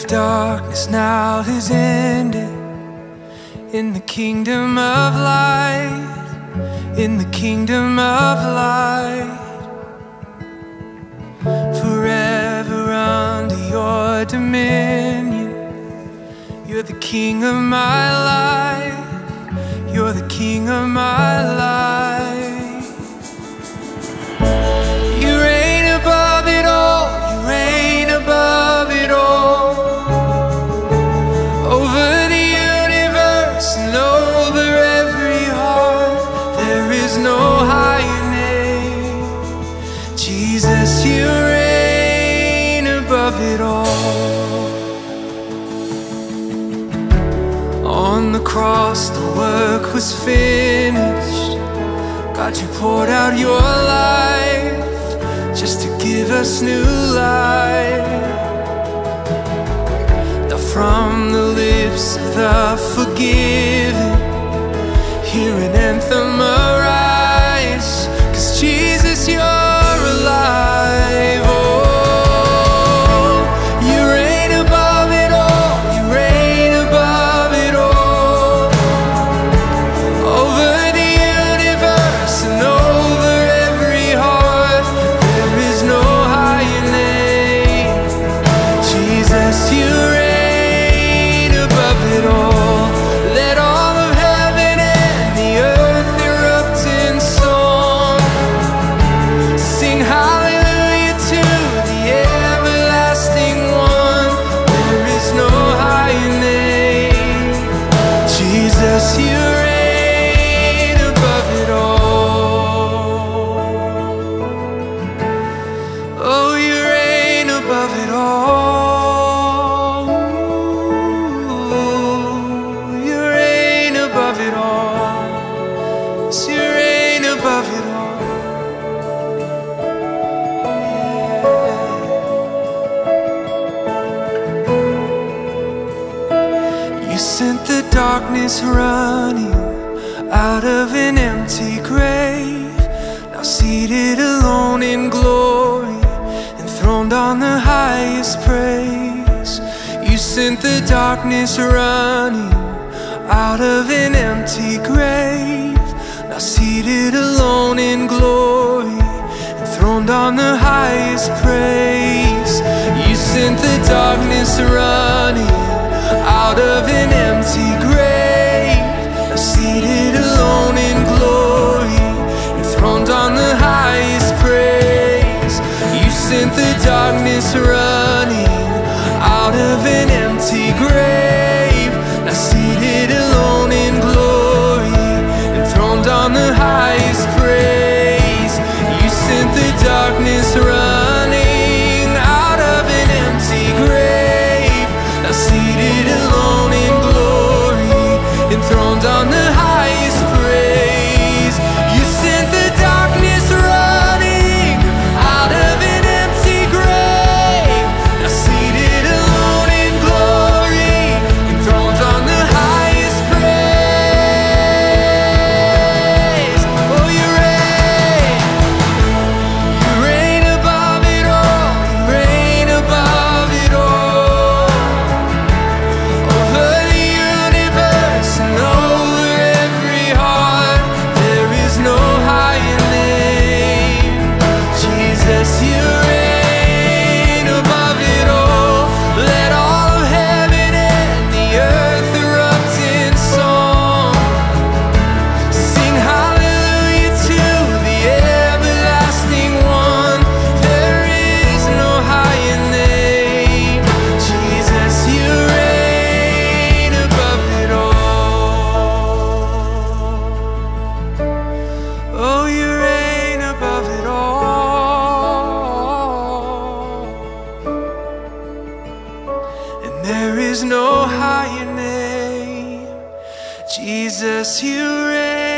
of darkness now has ended. In the kingdom of light, in the kingdom of light, forever under your dominion. You're the king of my life, you're the king of my life. You reign above it all, you reign above it all, over the universe and over every heart. There is no higher name, Jesus, you reign above it all. On the cross, the work was finished. God, you poured out your life just to give us new life. Now from the lips of the forgiven, hear an anthem arise, 'cause Jesus, you're alive. Running out of an empty grave, now seated alone in glory, enthroned on the highest praise. You sent the darkness running out of an empty grave, now seated alone in glory, enthroned on the highest praise. You sent the darkness running out of an empty grave, seated alone in glory, enthroned on the highest praise. You sent the darkness running out of an empty grave, now seated alone in glory, enthroned on the highest praise. You sent the darkness running out of an empty grave, now seated alone in glory, enthroned on the no higher name, Jesus, you reign.